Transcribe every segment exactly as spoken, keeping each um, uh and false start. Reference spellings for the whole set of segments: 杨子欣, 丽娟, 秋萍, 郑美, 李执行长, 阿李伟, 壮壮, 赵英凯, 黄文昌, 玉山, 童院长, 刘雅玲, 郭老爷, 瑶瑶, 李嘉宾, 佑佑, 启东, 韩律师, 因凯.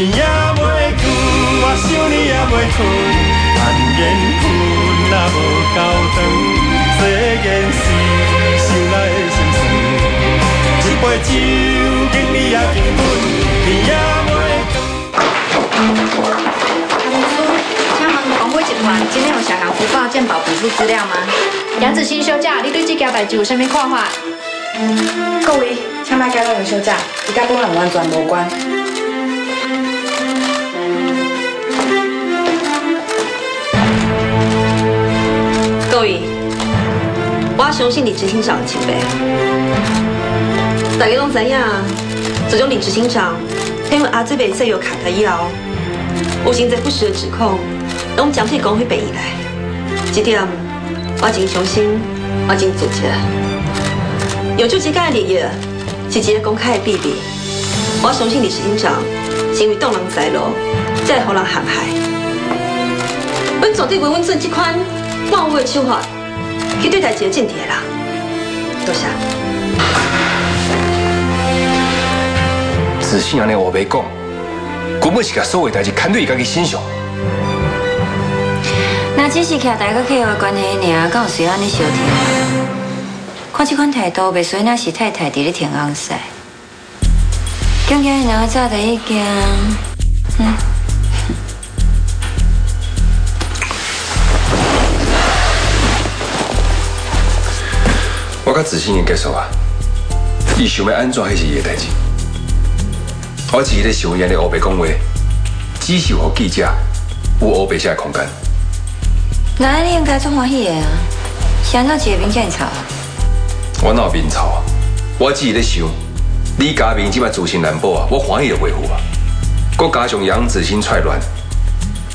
天也袂光，我想你也袂困，但愿困也无够长。世间事想来心酸，一杯酒敬你也敬阮。天也袂光。请问公会集团今天有社工福报健保补助资料吗？杨子欣休假，你对这件代志有啥物看法？各位，请来解我休假，伊甲本人完全无关。 各位，我相信李执行长的清白。大家拢知影，自从李执行长因为阿姊被室友砍掉以后，有真侪不实的指控，拢针对工会背以来。这点我真伤心，我真自责。有就这个利益是一个公开的秘密，我相信李执行长是因为挡人财路，才互人陷害。阮绝对袂允准这款。 放火手法去对待一个政敌的人，多谢。子欣安尼话袂讲，根本是甲所有代志牵对伊家己身上。那只是徛大家客户的关系尔，敢有需要安尼相挺？看这款态度，袂衰那是太太伫咧天红晒。今日那早第一件，嗯。 我甲子欣已经结束啊，伊想要安怎，迄是伊的代志。我只是咧想伊安尼黑白讲话，只是互记者有黑白写的空间。那你应该足欢喜的啊，想到一个面这么臭？我哪有面臭啊？我只是咧想，李家明即摆自信难保啊，我欢喜就袂赴啊。佮加上杨子欣踹乱，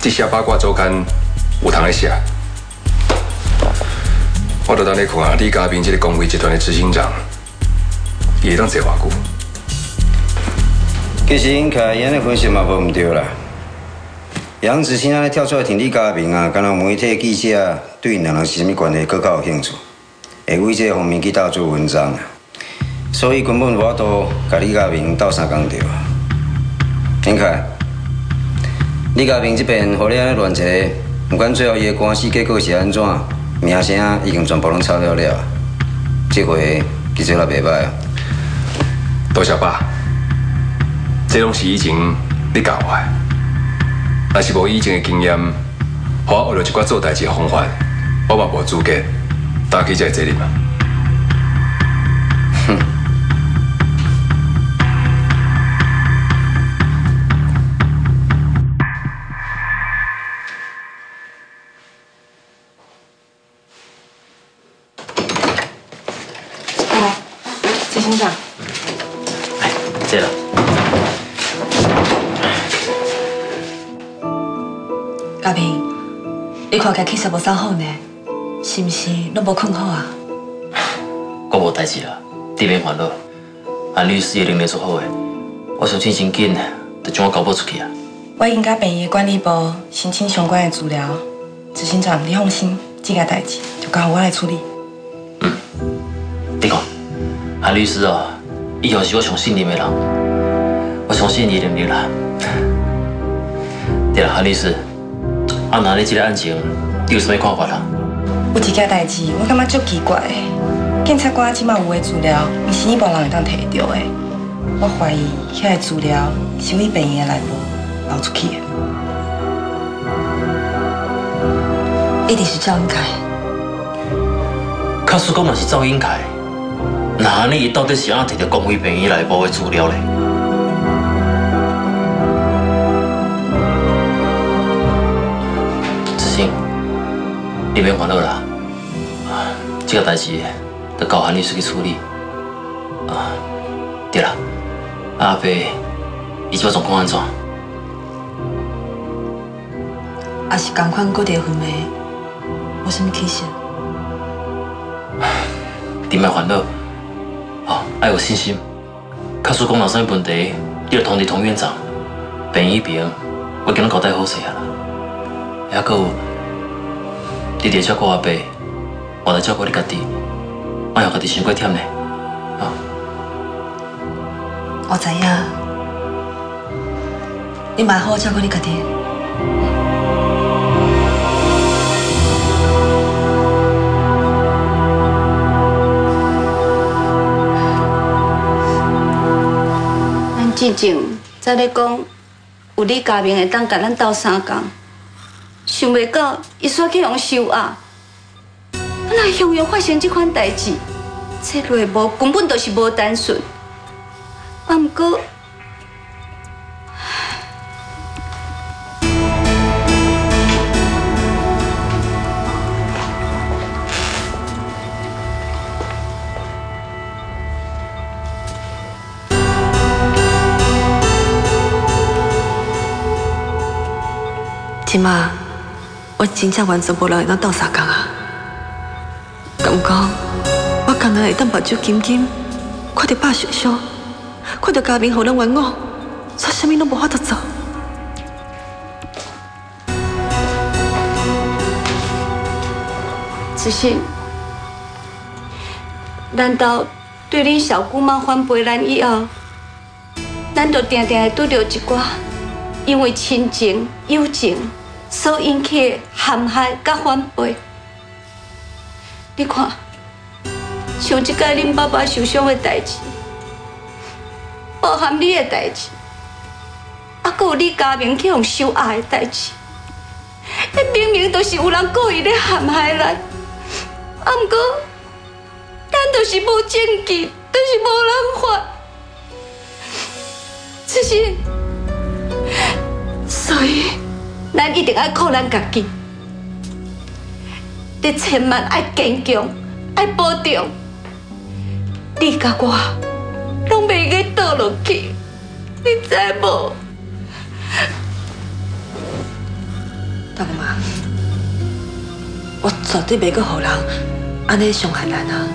这些八卦周刊有通来写。 我就等你看啊，李嘉宾这个工会集团的执行长，伊会当坐偌久？其实因凯言的分析嘛无唔对啦。杨子欣安尼跳出来挺李嘉宾啊，敢若媒体记者对两人是啥物关系，佫较有兴趣，会为这方面去大做文章啊。所以根本我都甲李嘉宾斗相共着啊。因凯，李嘉宾这边互你安尼乱扯，不管最后伊的官司结果是安怎？ 名声已经全部拢炒了了，这回其实也袂歹啊。多谢爸，这拢是以前你教我的，若是无以前的经验，互我学着一寡做代志的方法，我嘛无资格担起这责任啊。哼，警长，哎，这了。嘉平，你看起来气色无啥好呢，是不是拢无困好啊？我无代志啦，你免烦恼。韩律师的能力足好诶，我相信真紧就将我交保出去啊。我已经甲病院管理部申请相关的资料，执行长你放心，这件代志就交我来处理。嗯，你讲。 韩律师哦，以后是我相信你的人，我相信你能力啦。对了，韩律师，啊，那你这个案情你有什么看法啦？有一件代志，我感觉足奇怪的，检察官起码有的资料，不是一般人会当摕到的。我怀疑遐个资料是为病院的内部流出去的，一定是赵英凯。确实讲嘛是赵英凯。 那你到底是安怎摕到公会病院内部的资料嘞？子欣，你免烦恼啦，啊，这个代志得交韩律师去处理。啊，对啦，阿伯，伊即摆状况安怎？也是同款，搁伫昏迷，无啥物起色。你莫烦恼。 哦，要有信心。假使讲有啥问题，你就通知童院长、病院边，我跟侬交代好势啊啦。还佫有，你伫照顾阿爸，我来照顾你家己，莫让家己伤过忝嘞。哦，我知影，你买好照顾你家己。咱之前才咧讲，有李家明会当甲咱斗相共，想袂到伊煞去互收押。本来向阳发生这款代志，这内幕根本就是无单纯。啊，毋过。 即马，我真正完全无人会当斗相共啊！敢讲，我刚才会当目睭金金，看到爸受伤，看到家明互人冤枉，煞啥物拢无法度做。子信，难道对恁小姑妈反背咱以后，咱就定定会拄着一寡因为亲情、友情？ 所引起的陷害甲反背，你看，像即摆恁爸爸受伤的代志，包含你的代志，啊，阁有你家明去用收押的代志，迄明明就是有人故意咧陷害咱，啊，毋过咱就是无证据，就是无人法，只是，所以。 咱一定要靠咱家己，你千万要坚强，要保重。你甲我拢袂去倒落去，你知无？大姑妈，我绝对袂去互人安尼伤害咱啊！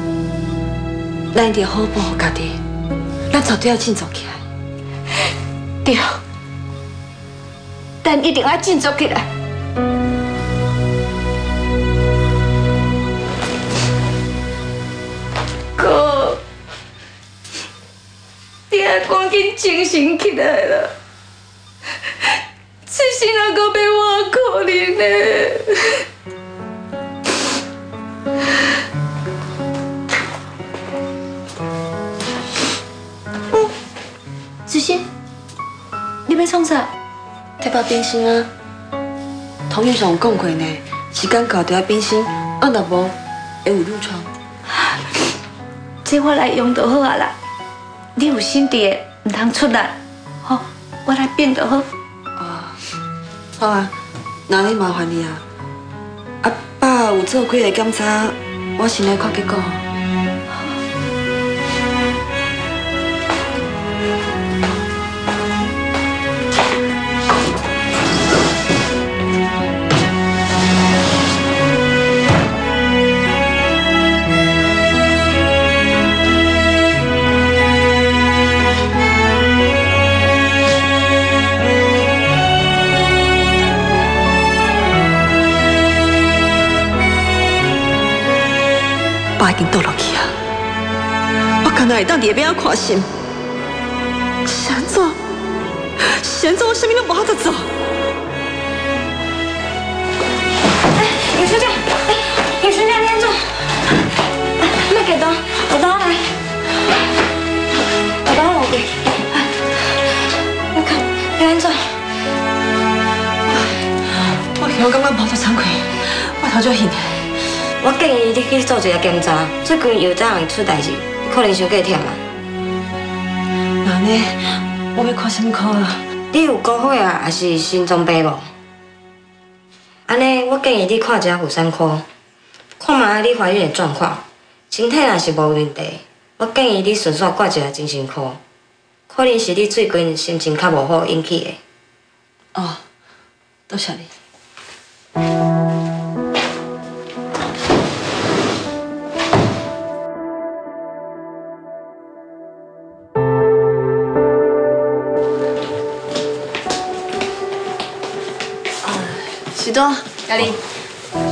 咱一定好保护家己，咱绝对要振作起来。对。 但一定要振作起来。哥，你要赶紧精神起来啦！这世人阁要我可怜呢。 要变心啊！同学上讲过呢，时间到就要变心，啊若无会有褥疮。这我来用就好啊啦，你有心地的，唔通出力，好，我来变就好。啊，好啊，那你麻烦你啊。阿爸有做几个检查，我先来看结果。 已经倒落去啊！我刚才会当伫边仔看心，是安怎？是安怎？我啥物拢无法度做。哎，有事情，哎，有事情安怎？别激动，我倒来，我倒来过。你看，你安怎？我我感觉无足惭愧，我头足晕。 我建议你去做一个检查，最近又怎样出代志，可能伤过忝啊。那呢，我要看什么科啊？你有高血压还是心脏病无？安尼，我建议你看一下妇产科，看卖你怀孕的状况。身体若是无问题，我建议你顺续挂一下精神科，可能是你最近心情较无好引起的。哦，多谢你。 许多，阿玲，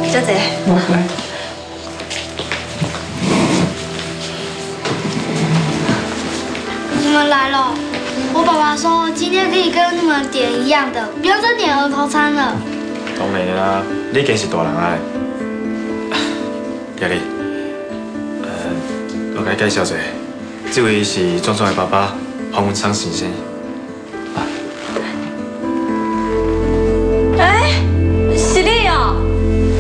小姐，来。你们来了，我我爸爸说今天可以跟你们点一样的，不要再点儿童餐了。當然啦，呢件事大人嗌。日日，誒，我介介紹者，這位是莊莊嘅爸爸黃文昌先生。哎，是你哦！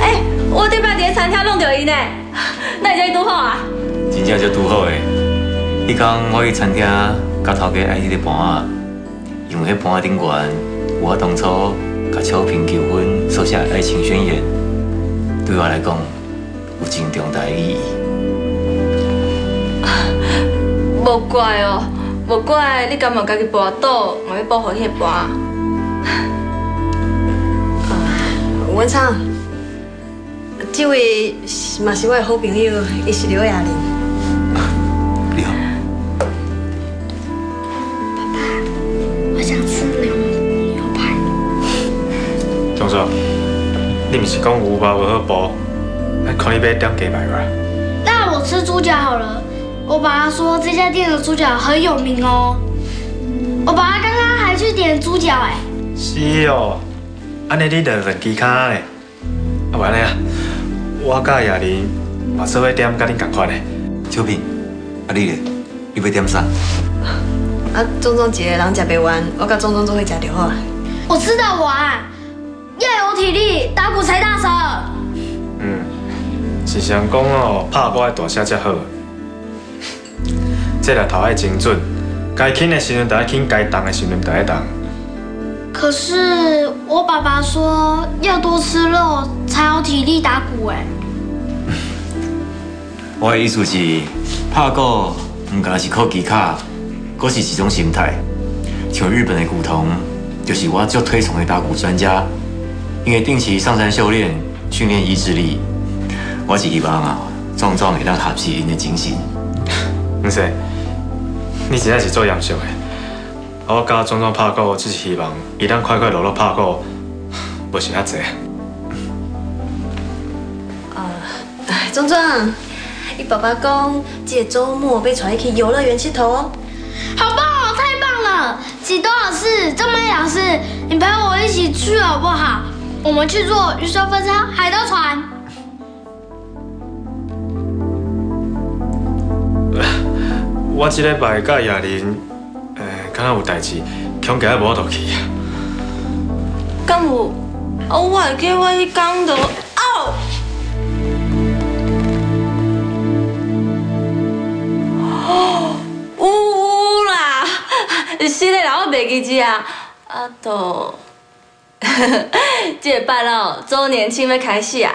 哎，我頂擺佇餐廳弄到伊呢，那你才拄好啊！真正才拄好誒！迄天我去餐廳。 甲頭家愛迄個盤啊，用迄盤頂懸，我當初甲秋萍求婚所寫《愛情宣言》，對我來講有真重大意義。無怪哦，無怪你敢問家己跋倒，我要保護迄個盤。啊，文昌，這位嘛是我的好朋友，伊是劉雅玲。 你不是讲牛排无好包，那看你要点鸡排吧。那我吃猪脚好了。我爸爸说这家店的猪脚很有名哦。我爸爸刚刚还去点猪脚哎。是哦，安尼你两份鸡卡嘞。啊不然嘞，我甲雅玲嘛做要点甲恁同款嘞。秋萍，啊你嘞，你要点啥？啊，壮壮一个人食袂完，我甲壮壮做伙食就好啊。我吃得完。 要有体力，打鼓才大声。嗯，是谁讲哦？拍鼓爱大声才好。这个头爱精准，该轻的时阵就爱轻，该重的时阵就爱重。可是我爸爸说要多吃肉才有体力打鼓哎。我的意思是，拍鼓唔仅是靠技巧，佫是一种心态。像日本的古铜，就是我最推崇的打鼓专家。 因为定期上山修炼，训练意志力，我是希望啊，壮壮会当合适因的精神。唔是，你真正是做严肃的。我教壮壮拍鼓，只是希望伊当快快乐乐拍鼓，无想遐济。啊、呃，壮壮，你爸爸讲，这个周末要带你去游乐园佚佗哦。好棒哦，太棒了！启东老师、郑美老师，你陪我一起去好不好？ 我们去坐鱼烧分叉海盗船。我这礼拜甲雅玲，诶、欸，敢若有代志，恐惊无倒去啊。敢有？啊，我会记我迄天就哦。哦，有啦，是嘞啦，我袂记只啊，啊，就。 这摆哦，周年庆要开始啊！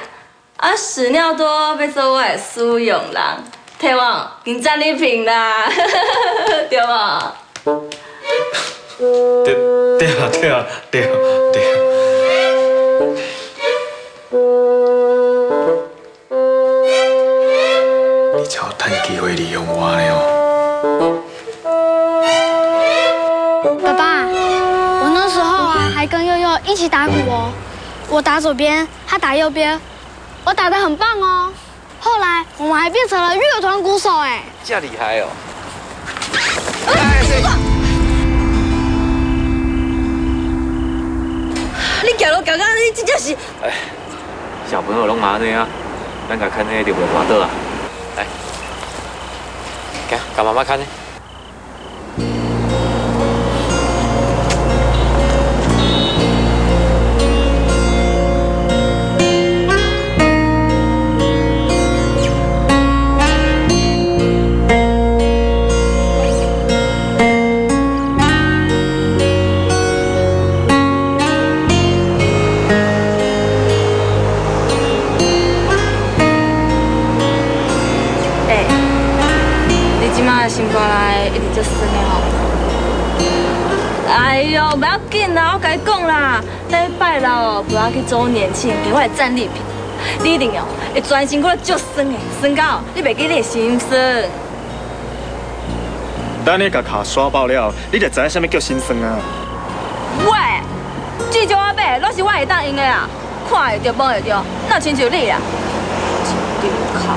啊，屎尿多要做我的苏永郎，希望今仔日平啦，对无？对对啊对啊对啊对啊！你才有趁机会利用我嘞哦！ 一起打鼓哦，我打左边，他打右边，我打得很棒哦。后来我们还变成了乐团鼓手哎，这厉害哦！你走路搞到你真正是……哎，小朋友拢嘛安尼啊，咱家看呢就袂滑倒啊。来，给，给妈妈看呢。 周年庆给我的战利品，你一定哦会专心过来足酸的，酸到你袂记你的心酸。等你把卡刷爆了，你就知影什么叫心酸啊！喂，至少我买拢是我会当用的啊，看会着摸会着，哪亲像你啊？真丢卡！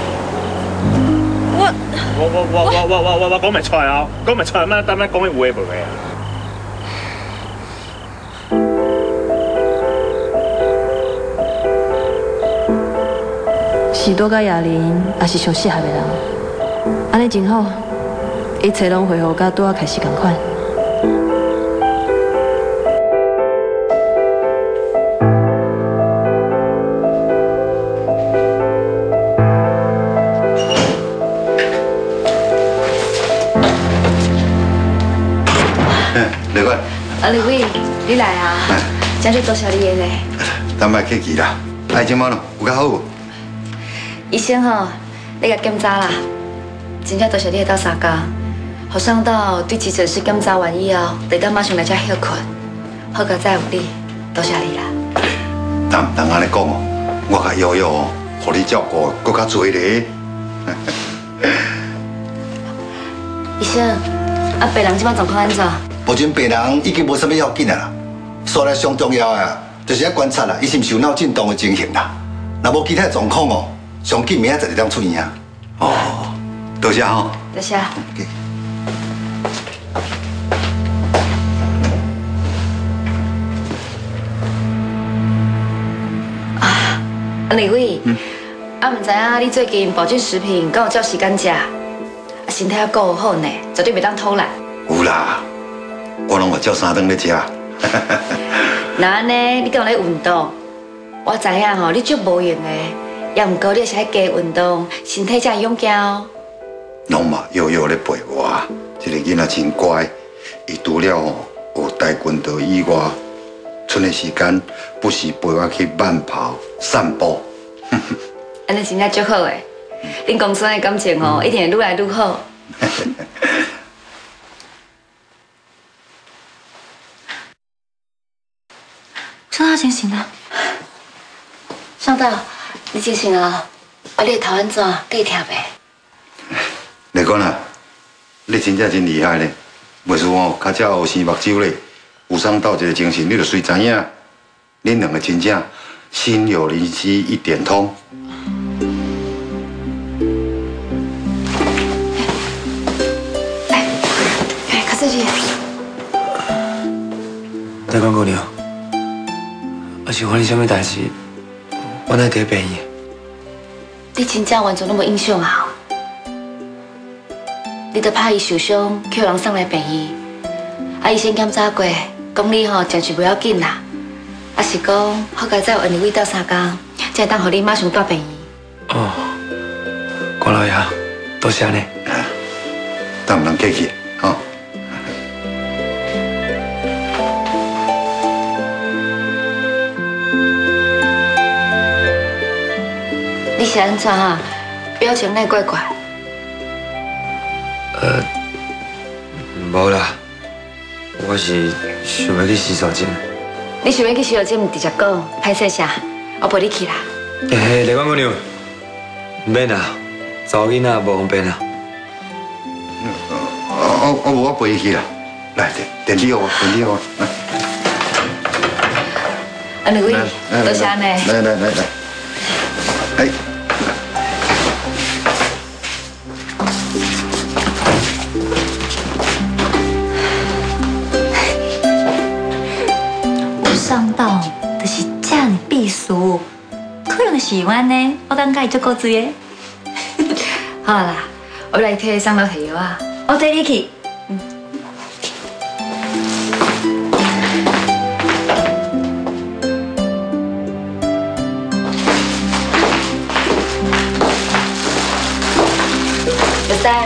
我我我我我我我我讲袂出来哦，讲袂出来，咱等咱讲迄有诶无诶。许多甲亚玲也是相适合诶人，安尼真好，一切拢恢复甲拄仔开始同款。你来啊！真是多谢你嘞！咱别客气啦，哎，怎么了？有较好无？医生吼，你甲检查啦，真正多谢你到三家，好上到对急诊室检查完以后，大家马上来遮休困，好个再有你，多谢你啦。但唔通安尼讲哦，我甲瑶瑶哦，互你照顾搁较侪咧。医生，啊，病人即摆状况安怎？目前病人已经无啥物要紧啊啦。 所来上重要啊，就是要观察啦，伊是毋是有脑震荡的情形啦。若无其他状况哦，上紧明仔十二点出院啊。哦，多谢吼。多谢。啊，阿李伟，啊，唔知影你最近保健食品敢有照时间食？啊，身体还够好呢，绝对袂当偷懒。有啦，我拢有照三顿咧食。 那安尼，你讲咧运动，我知影吼，你足无用的，也唔过你也是爱加运动，身体才勇健哦。拢嘛，悠悠咧陪我，这个囡仔真乖，伊除了吼学跆拳道以外，剩的时间不时陪我去慢跑、散步。安尼真正足好诶，恁公孙的感情吼，一定会愈来愈好。上大清醒了，上大，你清醒啊？啊，你头安怎？计痛袂？你讲啦，你真正真厉害嘞！袂输哦，较早有生目睭嘞，有上到一个精神，你就随知影。恁两个真正心有灵犀一点通。来，来，卡这里。在讲姑娘。 我是发生什么代志，我乃第一遍伊。你真正完全拢无印象啊！你都怕伊受伤，叫人送来病医。啊，医生检查过，讲你吼暂时不要紧啦。啊，是讲好佳再有安尼位到三工，才当互你马上带病医。哦，郭老爷，多谢你。咱唔能客气，哦。 你是安怎啊？表情那怪怪。呃，无啦，我是想要去洗手间。你想要去洗手间，唔直接讲，歹势啥？我陪你去啦。嘿嘿，丽娟姑娘，唔免啦，查某囡仔无方便啦。我我我陪伊去啦，来，电梯哦，电梯哦，来。阿丽娟，多谢你。来来来来，哎。 喜欢呢，我感觉伊足古锥诶。好啦，我来替你送落去药啊。我带你去。嗯。玉山，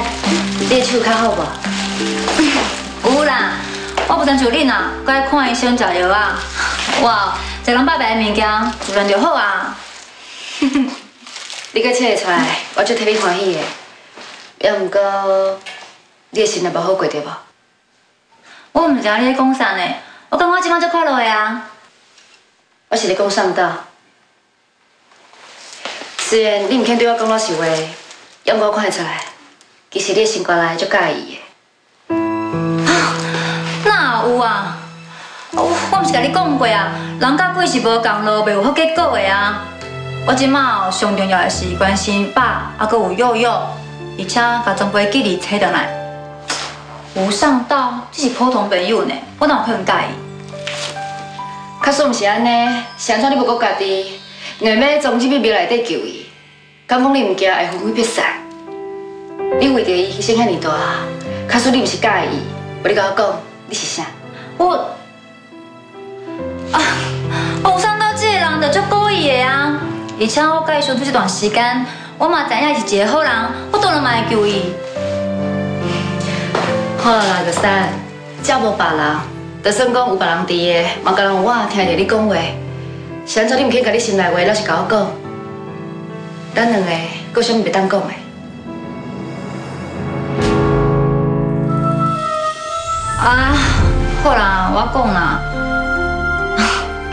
你手较好无？有啦，我不但像恁啊，佮爱看医生食药啊。哇，食人百白诶物件，自然就好啊。 你个切会出来，我就替你欢喜的。也毋过，你的心也无好过对无？我毋知你咧讲啥呢，我感觉我即摆足快乐的啊！我是咧讲啥物道？虽然你毋肯对我讲老实话，但我看会出来，其实你心肝内足介意的。啊，哪有啊？我我毋是甲你讲过啊，人甲鬼是无共路，袂有好结果的啊！我即摆哦，上重要的是关心爸，还佫有佑佑，而且甲长辈距离扯倒来。 无上道，只是普通朋友呢，我哪有可能介意？确实毋是安尼，上次你无顾家己，硬要从这边庙内底救伊，敢讲你毋惊会魂飞魄散？你为着伊牺牲遐尼大，确实你毋是介意，无你甲我讲，你是啥？我啊，我有想到这个人就足故意的啊，而且我介相处这段时间，我嘛知影是一个好人，我当然嘛会救伊。 好啦，玉山，遮无别人，就算讲有别人伫的，嘛敢人我听着你讲话，是安怎你唔肯甲你心内话老实甲我讲？咱两个佫啥物袂当讲的？啊，好啦，我讲啦，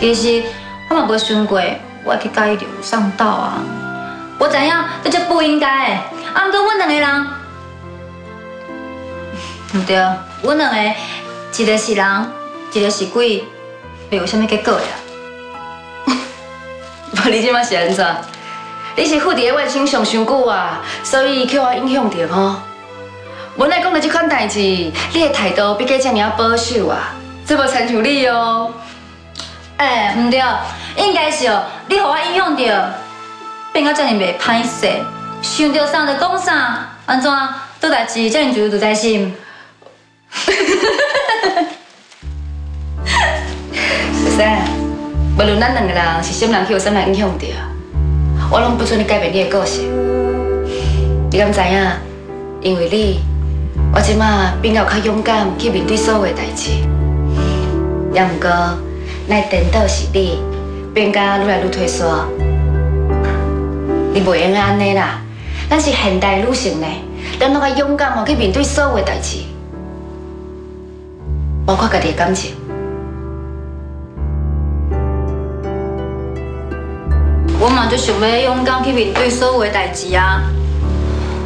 其实我嘛无想过我去介意着上道啊，我知影这就不应该的，啊，毋过阮两个人。 唔对，阮两个一个是人，一个是鬼，袂有啥物结果呀。无你即摆是安怎？你是附伫咧我身上伤久啊，所以叫我影响着吼。阮来讲到即款代志，你的态度比较遮尔啊保守啊，这无亲像你哦。哎、欸，唔对，应该是哦，你互我影响着，变到遮尔袂歹势，想到啥就讲啥，安怎做代志遮尔自由自在心。 是啥？无论咱两个人是啥人去有啥物影响着，我拢不准你改变你的个性。你敢知影？因为你，我即马变到较勇敢去面对所有的代志。也毋过，咱颠倒是你变甲愈来愈退缩。你袂用安尼啦，咱是现代女性呢，咱拢较勇敢哦去面对所有的代志。 包括家己的感情，我嘛就想要勇敢去面对所有的代志啊！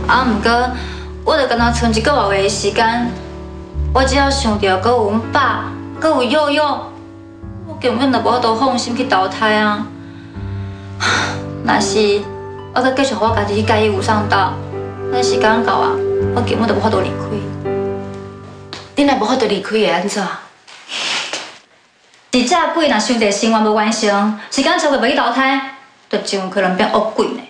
啊，毋过我著敢若剩一个月的时间，我只要想到阁有阮爸，阁有佑佑，我根本就无法度放心去投胎啊！若是我阁继续我家己去介意有上道，那时间到啊，我根本就无法度离开。 你若无法度离开会安怎？一只鬼若伤济生活无完成，时间超过袂去投胎，就真有可能变恶鬼呢。